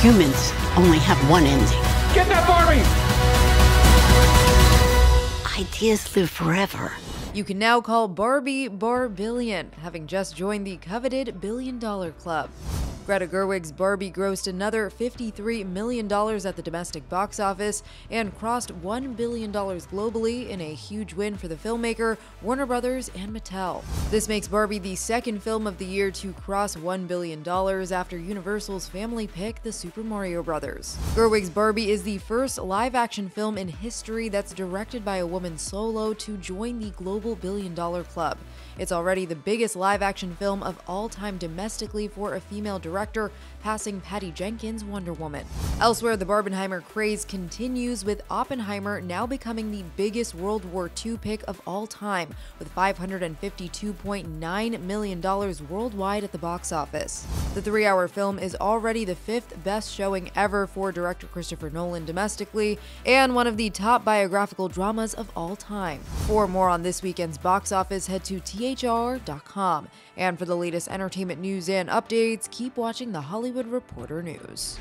humans only have one ending. Get that Barbie! Ideas live forever. You can now call Barbie Barbillion, having just joined the coveted billion-dollar club. Greta Gerwig's Barbie grossed another $53 million at the domestic box office and crossed $1 billion globally in a huge win for the filmmaker, Warner Bros. And Mattel. This makes Barbie the second film of the year to cross $1 billion after Universal's family pick, The Super Mario Brothers. Gerwig's Barbie is the first live-action film in history that's directed by a woman solo to join the global billion-dollar club. It's already the biggest live-action film of all time domestically for a female director, passing Patty Jenkins' Wonder Woman. Elsewhere, the Barbenheimer craze continues, with Oppenheimer now becoming the biggest World War II pick of all time, with $552.9 million worldwide at the box office. The three-hour film is already the fifth best showing ever for director Christopher Nolan domestically, and one of the top biographical dramas of all time. For more on this weekend's box office, head to THR.com. And for the latest entertainment news and updates, keep watching The Hollywood Reporter News.